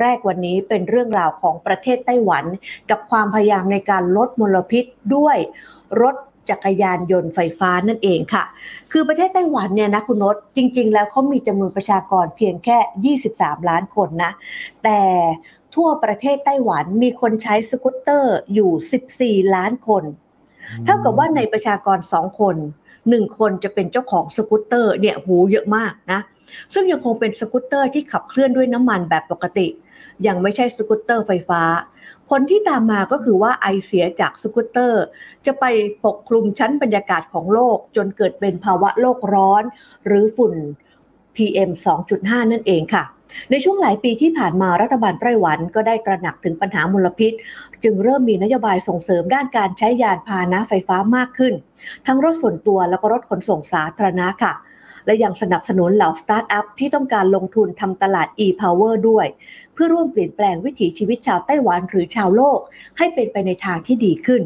แรกวันนี้เป็นเรื่องราวของประเทศไต้หวันกับความพยายามในการลดมลพิษด้วยรถจักรยานยนต์ไฟฟ้านั่นเองค่ะคือประเทศไต้หวันเนี่ยนะคุณนศจริงๆแล้วเขามีจำนวนประชากรเพียงแค่23ล้านคนนะแต่ทั่วประเทศไต้หวันมีคนใช้สกูตเตอร์อยู่14ล้านคนเท่ากับว่าในประชากร2คน1คนจะเป็นเจ้าของสกูตเตอร์เนี่ยหูเยอะมากนะซึ่งยังคงเป็นสกูตเตอร์ที่ขับเคลื่อนด้วยน้ำมันแบบปกติยังไม่ใช่สกูตเตอร์ไฟฟ้าผลที่ตามมาก็คือว่าไอเสียจากสกูตเตอร์จะไปปกคลุมชั้นบรรยากาศของโลกจนเกิดเป็นภาวะโลกร้อนหรือฝุ่น PM 2.5 นั่นเองค่ะในช่วงหลายปีที่ผ่านมารัฐบาลไต้หวันก็ได้ตระหนักถึงปัญหามลพิษจึงเริ่มมีนโยบายส่งเสริมด้านการใช้ยานพาหนะไฟฟ้ามากขึ้นทั้งรถส่วนตัวและก็รถขนส่งสาธารณะค่ะและยังสนับสนุนเหล่าสตาร์ทอัพที่ต้องการลงทุนทำตลาด e-power ด้วยเพื่อร่วมเปลี่ยนแปลงวิถีชีวิตชาวไต้หวันหรือชาวโลกให้เป็นไปในทางที่ดีขึ้น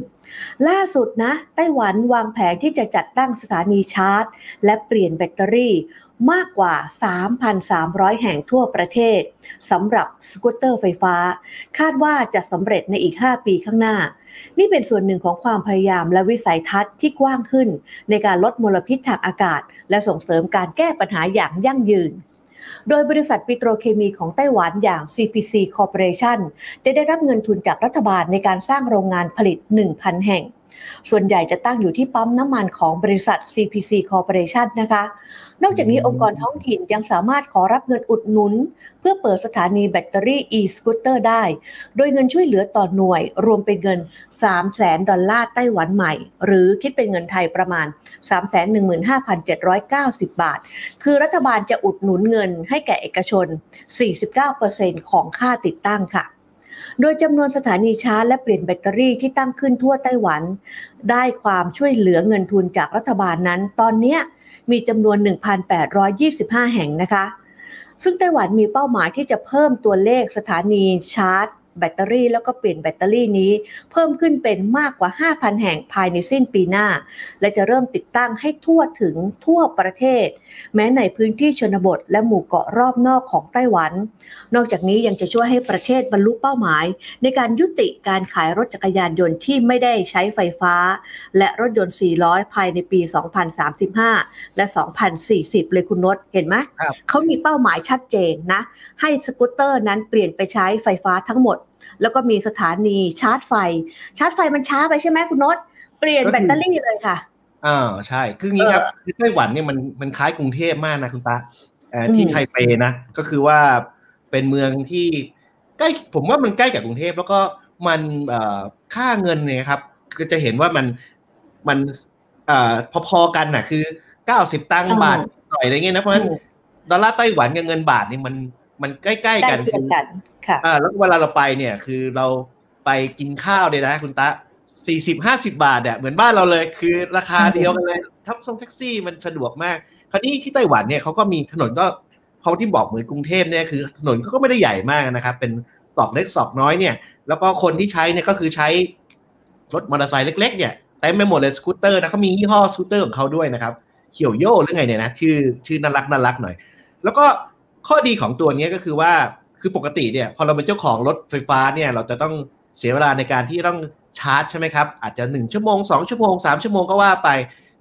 ล่าสุดนะไต้หวันวางแผนที่จะจัดตั้งสถานีชาร์จและเปลี่ยนแบตเตอรี่มากกว่า 3,300 แห่งทั่วประเทศสำหรับสกูตเตอร์ไฟฟ้าคาดว่าจะสำเร็จในอีก5 ปีข้างหน้านี่เป็นส่วนหนึ่งของความพยายามและวิสัยทัศน์ที่กว้างขึ้นในการลดมลพิษทางอากาศและส่งเสริมการแก้ปัญหาอย่างยั่งยืนโดยบริษัทปิโตรเคมีของไต้หวันอย่าง CPC Corporation จะได้รับเงินทุนจากรัฐบาลในการสร้างโรงงานผลิต 1,000 แห่งส่วนใหญ่จะตั้งอยู่ที่ปั๊มน้ำมันของบริษัท CPC Corporation นะคะนอกจากนี้องค์กรท้องถิ่นยังสามารถขอรับเงินอุดหนุนเพื่อเปิดสถานีแบตเตอรี่ e-scooter ได้โดยเงินช่วยเหลือต่อหน่วยรวมเป็นเงิน 300,000 ดอลลาร์ไต้หวันใหม่หรือคิดเป็นเงินไทยประมาณ 315,790 บาทคือรัฐบาลจะอุดหนุนเงินให้แก่เอกชน 49% ของค่าติดตั้งค่ะโดยจำนวนสถานีชาร์จและเปลี่ยนแบตเตอรี่ที่ตั้งขึ้นทั่วไต้หวันได้ความช่วยเหลือเงินทุนจากรัฐบาลนั้นตอนนี้มีจำนวน 1,825 แห่งนะคะซึ่งไต้หวันมีเป้าหมายที่จะเพิ่มตัวเลขสถานีชาร์จแบตเตอรี่แล้วก็เปลี่ยนแบตเตอรี่นี้เพิ่มขึ้นเป็นมากกว่า 5,000 แห่งภายในสิ้นปีหน้าและจะเริ่มติดตั้งให้ทั่วถึงทั่วประเทศแม้ในพื้นที่ชนบทและหมู่เกาะรอบนอกของไต้หวันนอกจากนี้ยังจะช่วยให้ประเทศบรรลุเป้าหมายในการยุติการขายรถจักรยานยนต์ที่ไม่ได้ใช้ไฟฟ้าและรถยนต์4ล้อภายในปี 2035 และ 2040 เลยคุณนศเห็นไหมเขามีเป้าหมายชัดเจนนะให้สกูตเตอร์นั้นเปลี่ยนไปใช้ไฟฟ้าทั้งหมดแล้วก็มีสถานีชาร์จไฟมันช้าไปใช่ไหมคุณนศเปลี่ยนแบตเตอรี่เลยค่ะใช่คืองี้ครับไต้หวันเนี่ยมันคล้ายกรุงเทพมากนะคุณตาที่ไทเปนะก็คือว่าเป็นเมืองที่ใกล้ผมว่ามันใกล้กับกรุงเทพแล้วก็มันค่าเงินเนี่ยครับก็จะเห็นว่ามันพอๆกันนะคือ90ตังค์บาทหน่อยอะไรเงี้ยนะเพราะฉะนั้นดอลลาร์ไต้หวันกับเงินบาทนี่มันใกล้ๆกันค่ะแล้วเวลาเราไปเนี่ยคือเราไปกินข้าวเนี่ยนะคุณตะ40-50 บาทเนี่ยเหมือนบ้านเราเลยคือราคาเดียวกันเลยทับส่งแท็กซี่มันสะดวกมากคราวนี้ที่ไต้หวันเนี่ยเขาก็มีถนนก็เขาที่บอกเหมือนกรุงเทพเนี่ยคือถนนเขาก็ไม่ได้ใหญ่มากนะครับเป็นศอกเล็กศอกน้อยเนี่ยแล้วก็คนที่ใช้เนี่ยก็คือใช้รถมอเตอร์ไซค์เล็กๆเนี่ยแต่ไม่หมดเลยสกูตเตอร์นะเขามียี่ห้อสกูตเตอร์ของเขาด้วยนะครับเขียวโย่หรือไงเนี่ยนะชื่อน่ารักหน่อยแล้วก็ข้อดีของตัวนี้ก็คือว่าคือปกติเนี่ยพอเราเป็นเจ้าของรถไฟฟ้าเนี่ยเราจะต้องเสียเวลาในการที่ต้องชาร์จใช่ไหมครับอาจจะ1ชั่วโมง2ชั่วโมง3ชั่วโมงก็ว่าไป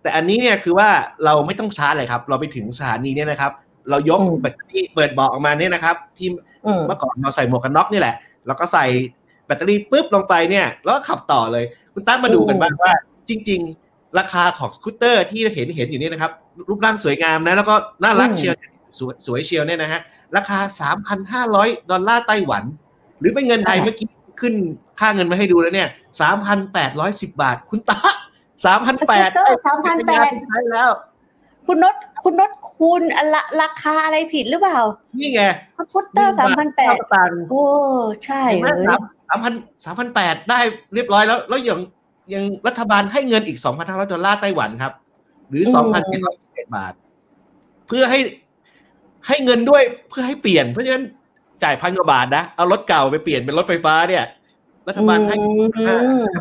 แต่อันนี้เนี่ยคือว่าเราไม่ต้องชาร์จเลยครับเราไปถึงสถานีเนี่ยนะครับเรายกแบตเตอรี่เปิดเบาะออกมาเนี่ยนะครับที่เมื่อก่อนเราใส่หมวกกันน็อกนี่แหละแล้วก็ใส่แบตเตอรี่ปึ๊บลงไปเนี่ยแล้วก็ขับต่อเลยคุณตั้มมาดูกันบ้างว่าจริงๆราคาของสกูตเตอร์ที่เห็นอยู่นี่นะครับรูปร่างสวยงามนะแล้วก็น่ารักเชียวสวยเชียวเนี่ยนะฮะราคา 3,500 ดอลลาร์ไต้หวันหรือเป็นเงินไทยเมื่อกี้ขึ้นค่าเงินมาให้ดูแล้วเนี่ย 3,810 บาทคุณตา 3,800 3,800 ใช้แล้วคุณนศคูณราคาอะไรผิดหรือเปล่านี่ไงพุตเตอร์ 3,800 โอ้ใช่เลย 3,800 ได้เรียบร้อยแล้วยังรัฐบาลให้เงินอีก 2,500 ดอลลาร์ไต้หวันครับหรือ 2,711 บาทเพื่อให้เงินด้วยเพื่อให้เปลี่ยนเพราะฉะนั้นจ่าย1,000 กว่าบาทนะเอารถเก่าไปเปลี่ยนเป็นรถไฟฟ้าเนี่ยรัฐบาลให้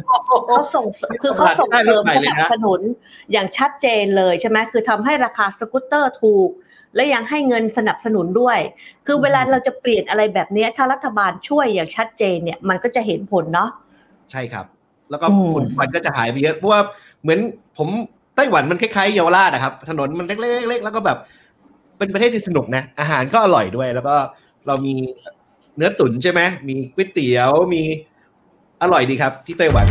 เขาส่งเสริมสนับสนุนอย่างชัดเจนเลยใช่ไหมคือทำให้ราคาสกูตเตอร์ถูก และยังให้เงินสนับสนุนด้วยคือเวลาเราจะเปลี่ยนอะไรแบบนี้ถ้ารัฐบาลช่วยอย่างชัดเจนเนี่ยมันก็จะเห็นผลเนาะใช่ครับแล้วก็ฝุ่นควันก็จะหายไปเยอะเพราะว่าเหมือนผมไต้หวันมันคล้ายๆเยาวราชนะครับถนนมันเล็กๆแล้วก็แบบเป็นประเทศที่สนุกนะอาหารก็อร่อยด้วยแล้วก็เรามีเนื้อตุ๋นใช่ไหมมีก๋วยเตี๋ยวมีอร่อยดีครับที่ไต้หวัน